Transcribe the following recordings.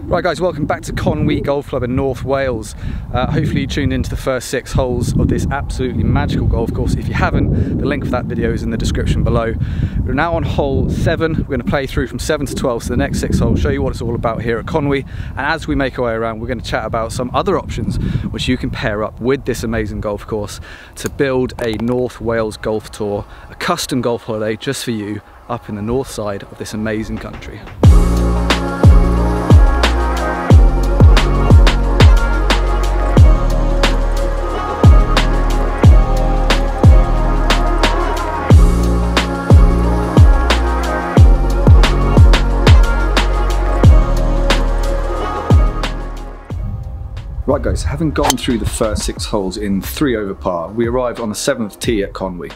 Right guys, welcome back to Conwy Golf Club in North Wales. Hopefully you tuned into the first 6 holes of this absolutely magical golf course. If you haven't, the link for that video is in the description below. We're now on hole 7. We're going to play through from 7 to 12, so the next 6 holes, show you what it's all about here at Conwy. And as we make our way around, we're going to chat about some other options which you can pair up with this amazing golf course to build a North Wales golf tour, a custom golf holiday just for you up in the north side of this amazing country. Right guys, having gone through the first 6 holes in 3 over par, we arrived on the 7th tee at Conwy.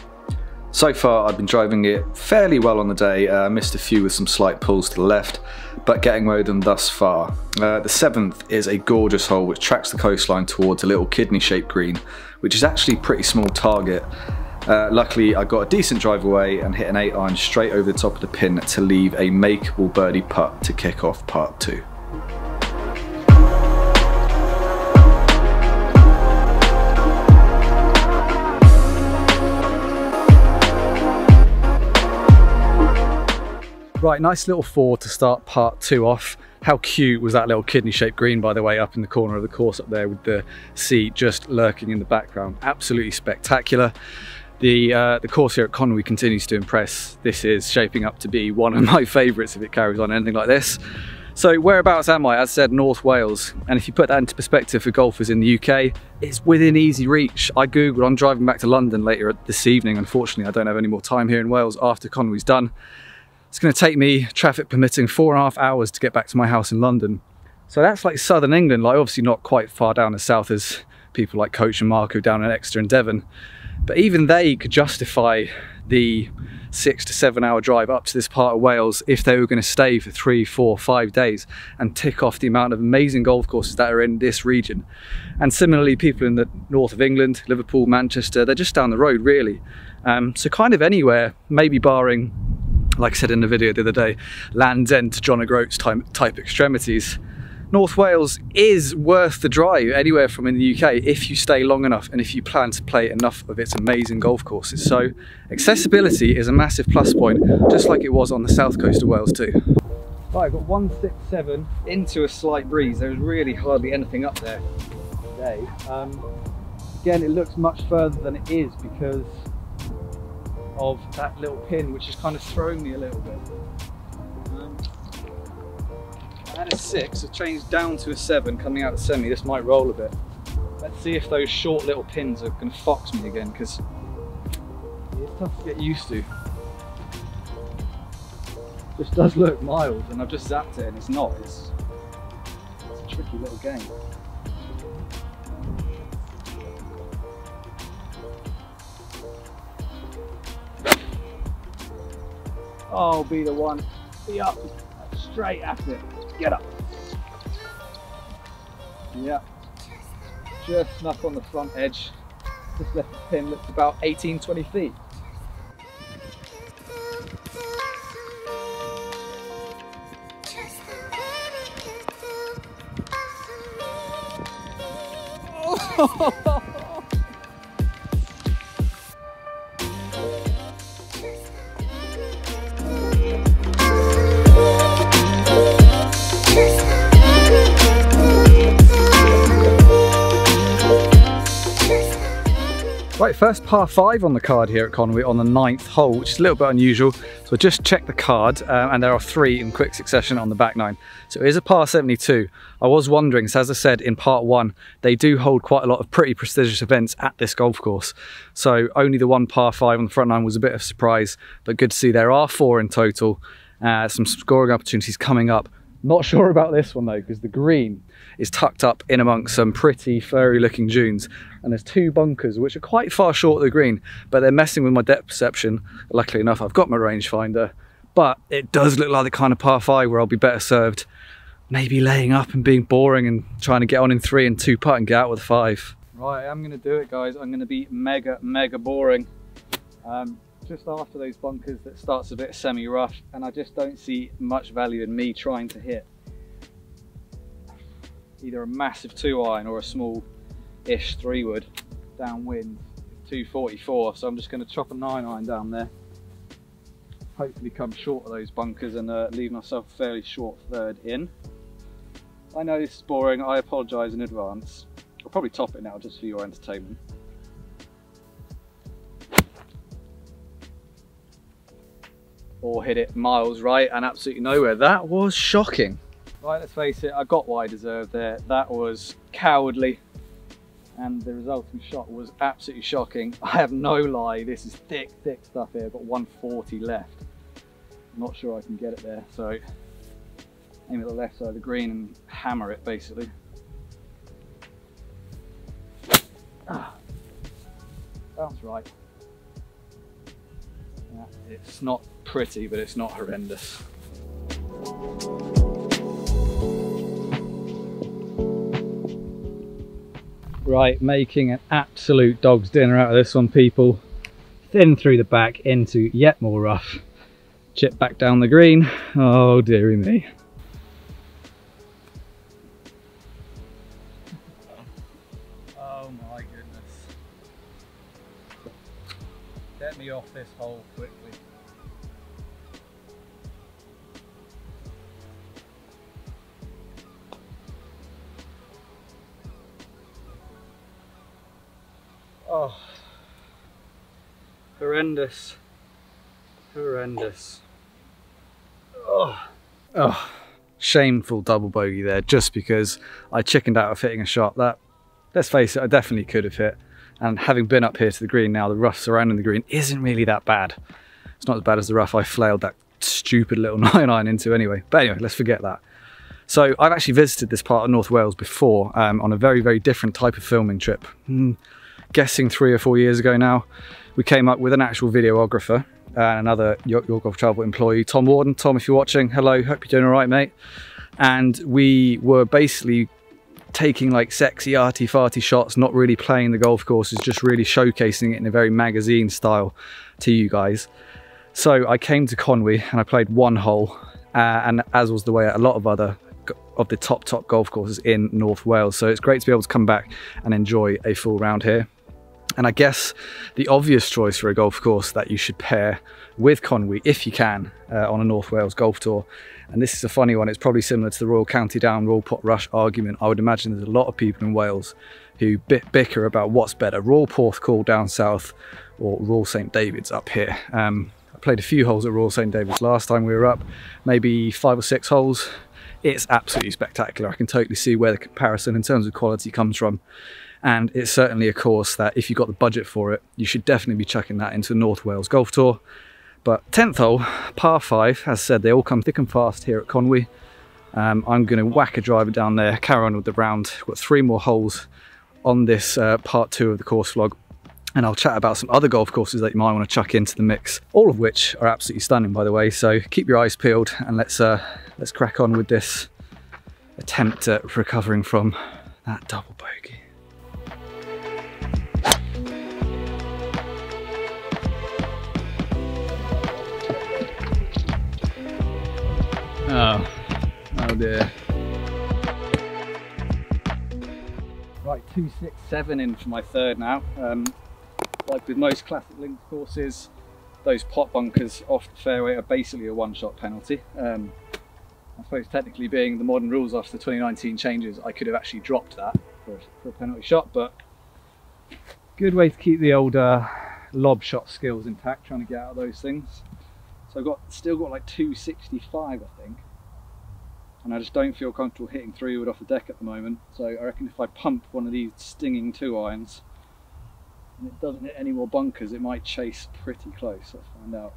So far I've been driving it fairly well on the day, missed a few with some slight pulls to the left, but getting away with them thus far. The 7th is a gorgeous hole which tracks the coastline towards a little kidney shaped green, which is actually a pretty small target. Luckily I got a decent drive away and hit an 8 iron straight over the top of the pin to leave a makeable birdie putt to kick off part 2. Right, nice little 4 to start part 2 off. How cute was that little kidney-shaped green, by the way, up in the corner of the course up there with the sea just lurking in the background. Absolutely spectacular. The course here at Conwy continues to impress. This is shaping up to be one of my favourites if it carries on anything like this. So whereabouts am I? As I said, North Wales. And if you put that into perspective for golfers in the UK, it's within easy reach. I googled, I'm driving back to London later this evening. Unfortunately, I don't have any more time here in Wales after Conwy's done. It's going to take me, traffic permitting, 4.5 hours to get back to my house in London. So that's like southern England, like obviously not quite far down as south as people like Coach and Marco down in Exeter and Devon. But even they could justify the 6 to 7 hour drive up to this part of Wales if they were going to stay for 3, 4, 5 days and tick off the amount of amazing golf courses that are in this region. And similarly, people in the north of England, Liverpool, Manchester, they're just down the road really. So kind of anywhere, maybe barring, like I said in the video the other day, Land's End to John O'Groats type extremities, North Wales is worth the drive anywhere from in the UK if you stay long enough and if you plan to play enough of its amazing golf courses. So accessibility is a massive plus point, just like it was on the south coast of Wales too. Right, I've got 167 into a slight breeze. There's really hardly anything up there today. Again, it looks much further than it is because of that little pin, which is kind of throwing me a little bit. I had a 6, I've changed down to a 7 coming out of the semi. This might roll a bit. Let's see if those short little pins are going to fox me again, because it's tough to get used to. This does look mild, and I've just zapped it, and it's not. It's a tricky little game. Oh, be the one. Be up. Straight at it. Get up. Yeah. Just snuck on the front edge. Just left the pin. Looks about 18, 20 feet. Oh. Right, first par 5 on the card here at Conwy on the 9th hole, which is a little bit unusual. So I just checked the card and there are 3 in quick succession on the back 9. So it is a par 72. I was wondering, so as I said in part 1, they do hold quite a lot of pretty prestigious events at this golf course. So only the one par 5 on the front 9 was a bit of a surprise, but good to see there are 4 in total. Some scoring opportunities coming up. Not sure about this one though, because the green is tucked up in amongst some pretty furry looking dunes, and there's 2 bunkers which are quite far short of the green, but they're messing with my depth perception. Luckily enough, I've got my rangefinder, but it does look like the kind of par 5 where I'll be better served maybe laying up and being boring and trying to get on in 3 and 2 putt and get out with 5. Right, I'm going to do it guys. I'm going to be mega boring. Just after those bunkers that starts a bit semi-rough, and I just don't see much value in me trying to hit either a massive 2-iron or a small-ish 3-wood downwind, 244. So I'm just going to chop a 9-iron down there, hopefully come short of those bunkers and leave myself a fairly short third in. I know this is boring, I apologise in advance. I'll probably top it now just for your entertainment. Or hit it miles right and absolutely nowhere. That was shocking. Right, let's face it, I got what I deserved there. That was cowardly. And the resulting shot was absolutely shocking. I have no lie, this is thick, thick stuff here, but 140 left. I'm not sure I can get it there, so aim at the left side of the green and hammer it, basically. Ah, that's right. Yeah, it's not pretty, but it's not horrendous. Right, making an absolute dog's dinner out of this one, people. Thin through the back into yet more rough. Chip back down the green. Oh, dearie me. Oh my goodness. Get me off this hole quickly. Oh, horrendous, horrendous. Oh. Oh, shameful double bogey there, just because I chickened out of hitting a shot that, let's face it, I definitely could have hit. And having been up here to the green now, the rough surrounding the green isn't really that bad. It's not as bad as the rough I flailed that stupid little 9-iron into anyway. But anyway, let's forget that. So I've actually visited this part of North Wales before on a very, very different type of filming trip. Guessing 3 or 4 years ago now, we came up with an actual videographer and another Your Golf Travel employee, Tom Warden. Tom, if you're watching, hello, hope you're doing all right, mate. And we were basically taking like sexy, arty-farty shots, not really playing the golf courses, just really showcasing it in a very magazine style to you guys. So I came to Conwy and I played one hole, and as was the way at a lot of other of the top golf courses in North Wales. So it's great to be able to come back and enjoy a full round here. And I guess the obvious choice for a golf course that you should pair with Conwy, if you can, on a North Wales golf tour. And this is a funny one. It's probably similar to the Royal County Down, Royal Port Rush argument. I would imagine there's a lot of people in Wales who bicker about what's better, Royal Porthcawl down south or Royal St David's up here. I played a few holes at Royal St David's last time we were up, maybe 5 or 6 holes. It's absolutely spectacular. I can totally see where the comparison in terms of quality comes from. And it's certainly a course that if you've got the budget for it, you should definitely be chucking that into the North Wales Golf Tour. But 10th hole, par 5, as said, they all come thick and fast here at Conwy. I'm going to whack a driver down there, carry on with the round. We've got 3 more holes on this part 2 of the course vlog. And I'll chat about some other golf courses that you might want to chuck into the mix, all of which are absolutely stunning, by the way. So keep your eyes peeled and let's crack on with this attempt at recovering from that double bogey. Oh dear. Right, 267 in for my third now. Like with most classic links courses, those pot bunkers off the fairway are basically a one-shot penalty. I suppose technically, being the modern rules after the 2019 changes, I could have actually dropped that for a penalty shot, but good way to keep the old lob shot skills intact, trying to get out of those things. So I've still got like 265, I think, and I just don't feel comfortable hitting 3-wood off the deck at the moment. So I reckon if I pump one of these stinging 2-irons and it doesn't hit any more bunkers, it might chase pretty close. Let's find out.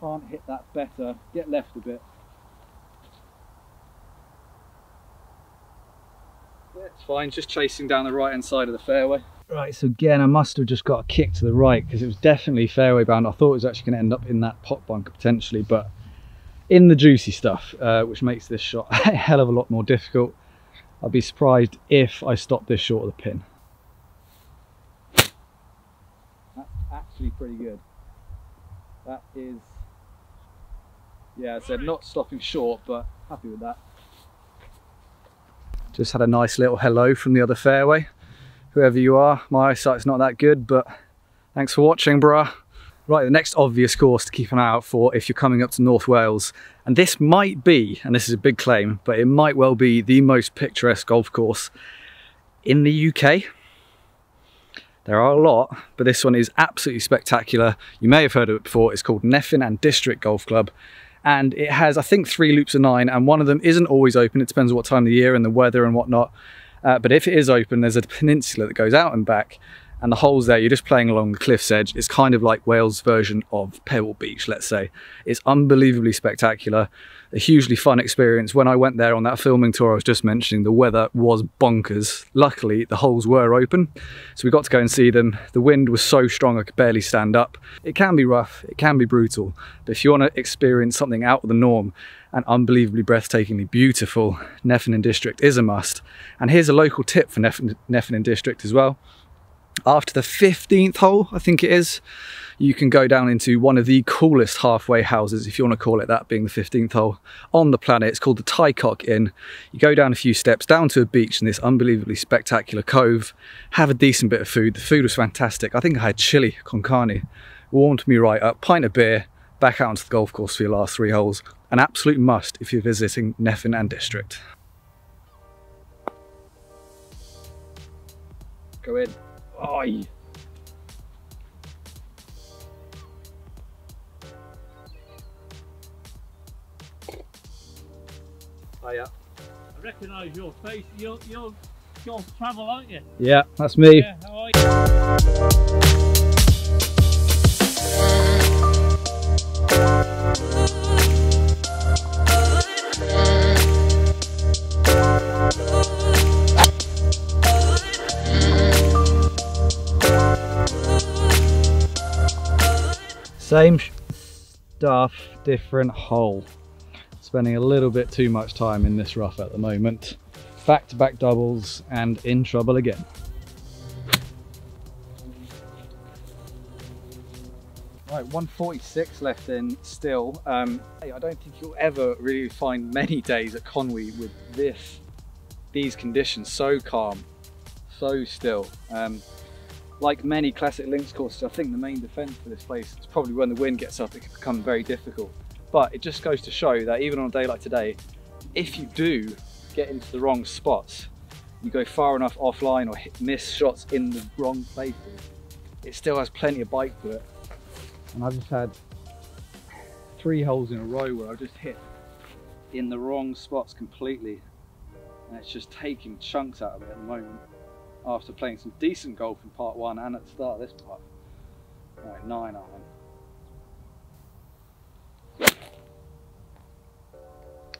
Can't hit that better, get left a bit. Yeah, it's fine, just chasing down the right hand side of the fairway. Right, so again, I must have just got a kick to the right because it was definitely fairway bound. I thought it was actually going to end up in that pot bunker potentially, but in the juicy stuff, which makes this shot a hell of a lot more difficult. I'd be surprised if I stopped this short of the pin. That's actually pretty good. That is, yeah, I said not stopping short, but happy with that. Just had a nice little hello from the other fairway. Whoever you are, my eyesight's not that good, but thanks for watching, bruh. Right, the next obvious course to keep an eye out for if you're coming up to North Wales, and this might be, and this is a big claim, but it might well be the most picturesque golf course in the UK. There are a lot, but this one is absolutely spectacular. You may have heard of it before. It's called Nefyn and District Golf Club, and it has, I think, 3 loops of 9, and one of them isn't always open. It depends on what time of the year and the weather and whatnot, but if it is open, there's a peninsula that goes out and back, and the holes there, you're just playing along the cliff's edge. It's kind of like Wales' version of Pebble Beach, let's say. It's unbelievably spectacular, a hugely fun experience. When I went there on that filming tour I was just mentioning, the weather was bonkers. Luckily, the holes were open, so we got to go and see them. The wind was so strong I could barely stand up. It can be rough, it can be brutal, but if you want to experience something out of the norm and unbelievably breathtakingly beautiful, Nefyn and District is a must. And here's a local tip for Nefyn and District as well. After the 15th hole, I think it is, you can go down into one of the coolest halfway houses, if you want to call it that, being the 15th hole on the planet. It's called the Ty Coch Inn. You go down a few steps, down to a beach in this unbelievably spectacular cove, have a decent bit of food. The food was fantastic. I think I had chili con carne. Warmed me right up, pint of beer, back out onto the golf course for your last 3 holes. An absolute must if you're visiting Nefyn and District. Go in. Oi. Hiya. I recognise your face. You're Golf Travel, aren't you? Yeah, that's me. Yeah, how are you? Same stuff, different hole. Spending a little bit too much time in this rough at the moment. Back-to-back doubles and in trouble again. Right, 146 left in still. I don't think you'll ever really find many days at Conwy with these conditions. So calm, so still. Like many classic links courses, I think the main defence for this place is probably when the wind gets up, it can become very difficult. But it just goes to show that even on a day like today, if you do get into the wrong spots, you go far enough offline or miss shots in the wrong places, it still has plenty of bite to it. And I've just had 3 holes in a row where I've just hit in the wrong spots completely. And it's just taking chunks out of it at the moment. After playing some decent golf in part one and at the start of this part. Right, 9 iron.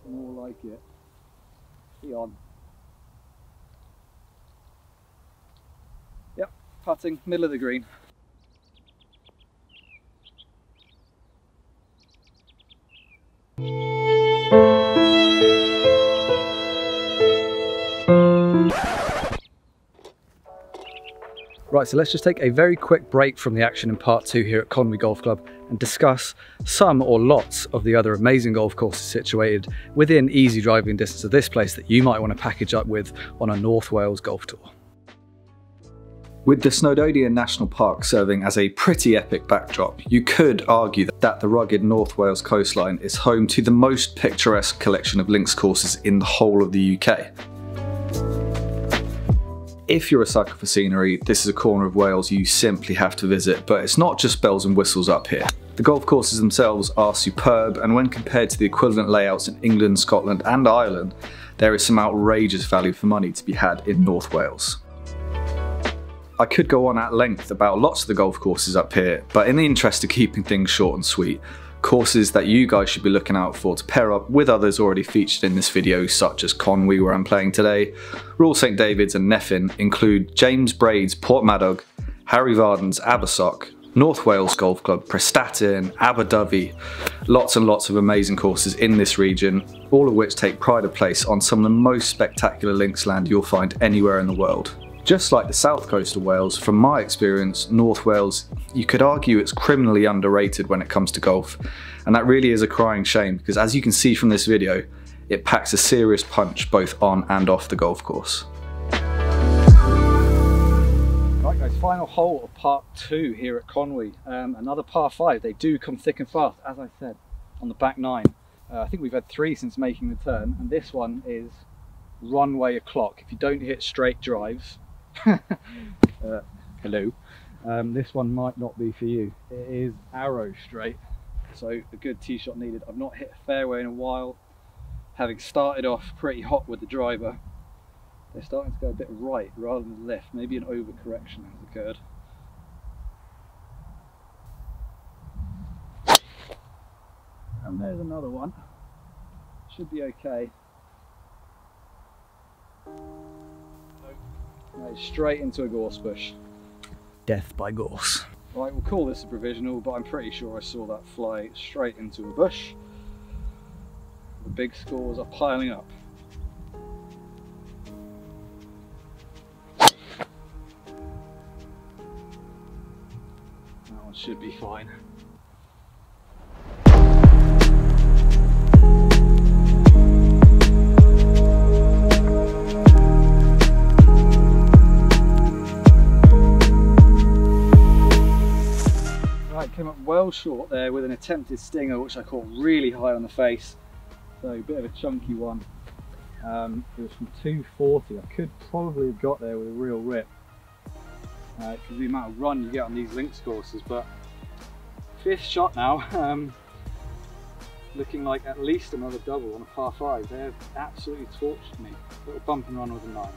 More like it. Be on. Yep, putting, middle of the green. Right, so let's just take a very quick break from the action in part 2 here at Conwy Golf Club and discuss some or lots of the other amazing golf courses situated within easy driving distance of this place that you might want to package up with on a North Wales golf tour. With the Snowdonia National Park serving as a pretty epic backdrop, you could argue that the rugged North Wales coastline is home to the most picturesque collection of links courses in the whole of the UK. If you're a sucker for scenery, this is a corner of Wales you simply have to visit, but it's not just bells and whistles up here. The golf courses themselves are superb, and when compared to the equivalent layouts in England, Scotland and Ireland, there is some outrageous value for money to be had in North Wales. I could go on at length about lots of the golf courses up here, but in the interest of keeping things short and sweet, courses that you guys should be looking out for to pair up with others already featured in this video, such as Conwy, where I'm playing today, Royal St David's and Nefyn, include James Braid's Port Madog, Harry Vardens' Abersock, North Wales Golf Club, Prestatin, Aberdovey, lots and lots of amazing courses in this region, all of which take pride of place on some of the most spectacular links land you'll find anywhere in the world. Just like the south coast of Wales, from my experience, North Wales, you could argue it's criminally underrated when it comes to golf. And that really is a crying shame because, as you can see from this video, it packs a serious punch both on and off the golf course. Right guys, final hole of part two here at Conwy. Another par five. They do come thick and fast, as I said, on the back nine. I think we've had three since making the turn, and this one is runway o'clock. If you don't hit straight drives, hello, this one might not be for you. It is arrow straight, so a good tee shot needed. I've not hit a fairway in a while, having started off pretty hot with the driver. They're starting to go a bit right rather than left. Maybe an overcorrection has occurred. And there's another one. Should be okay. No, straight into a gorse bush. Death by gorse. Right, we'll call this a provisional, but I'm pretty sure I saw that fly straight into a bush. The big scores are piling up. That one should be fine. Came up well short there with an attempted stinger, which I caught really high on the face, so a bit of a chunky one. It was from 240. I could probably have got there with a real rip because the amount of run you get on these links courses. But fifth shot now, looking like at least another double on a par five. They have absolutely torched me. Little bump and run with a nine.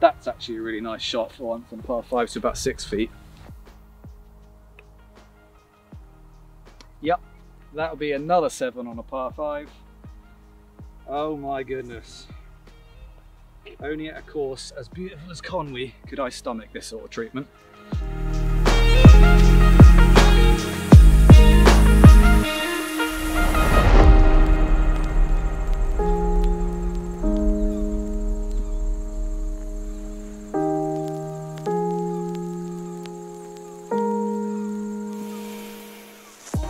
That's actually a really nice shot for one from par five to about 6 feet. Yep, that'll be another seven on a par five. Oh my goodness. Only at a course as beautiful as Conwy could I stomach this sort of treatment.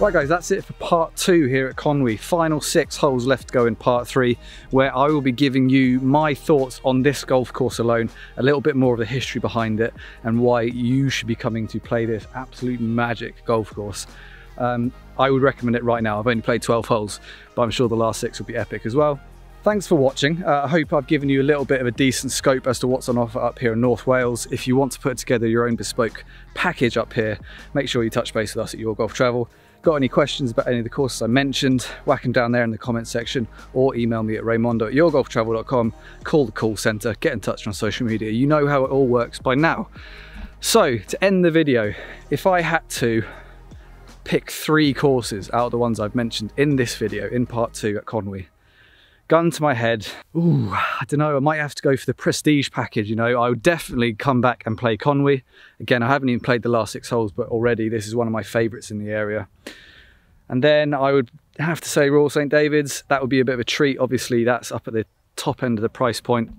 Right guys, that's it for part two here at Conwy. Final 6 holes left to go in part three, where I will be giving you my thoughts on this golf course alone, a little bit more of the history behind it and why you should be coming to play this absolute magic golf course. I would recommend it right now. I've only played 12 holes, but I'm sure the last 6 will be epic as well. Thanks for watching. I hope I've given you a little bit of a decent scope as to what's on offer up here in North Wales. If you want to put together your own bespoke package up here, make sure you touch base with us at Your Golf Travel. Got any questions about any of the courses I mentioned, whack them down there in the comments section, or email me at raymondo@yourgolftravel.com. Call the call centre, get in touch on social media. You know how it all works by now. So to end the video, if I had to pick 3 courses out of the ones I've mentioned in this video, in part two at Conwy, gun to my head, ooh, I don't know, I might have to go for the prestige package, you know. I would definitely come back and play Conwy. Again, I haven't even played the last 6 holes, but already this is one of my favourites in the area. And then I would have to say Royal St David's. That would be a bit of a treat. Obviously, that's up at the top end of the price point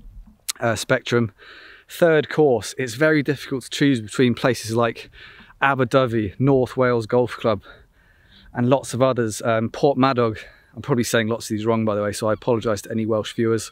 spectrum. Third course, it's very difficult to choose between places like Aberdovey, North Wales Golf Club, and lots of others. Port Madog. I'm probably saying lots of these wrong, by the way, so I apologise to any Welsh viewers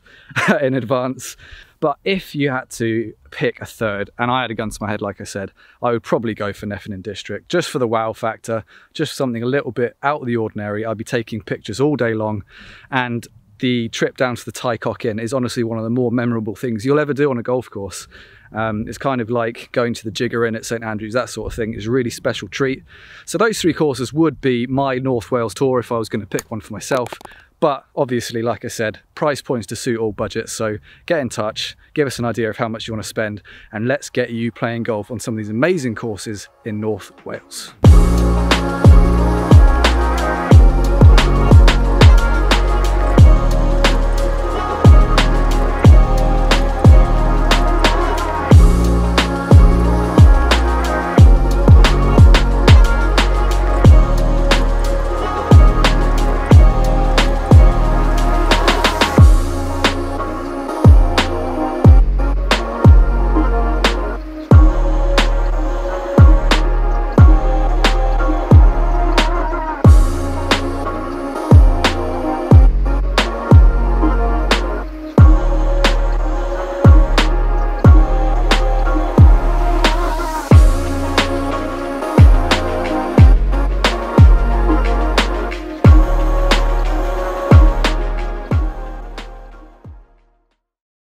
in advance. But if you had to pick a third, and I had a gun to my head, like I said, I would probably go for Nefyn and District, just for the wow factor, just something a little bit out of the ordinary. I'd be taking pictures all day long, and the trip down to the Ty Coch Inn is honestly one of the more memorable things you'll ever do on a golf course. It's kind of like going to the Jigger Inn at St Andrews, that sort of thing. It's a really special treat. So those 3 courses would be my North Wales tour if I was going to pick one for myself. But obviously, like I said, price points to suit all budgets. So get in touch, give us an idea of how much you want to spend, and let's get you playing golf on some of these amazing courses in North Wales.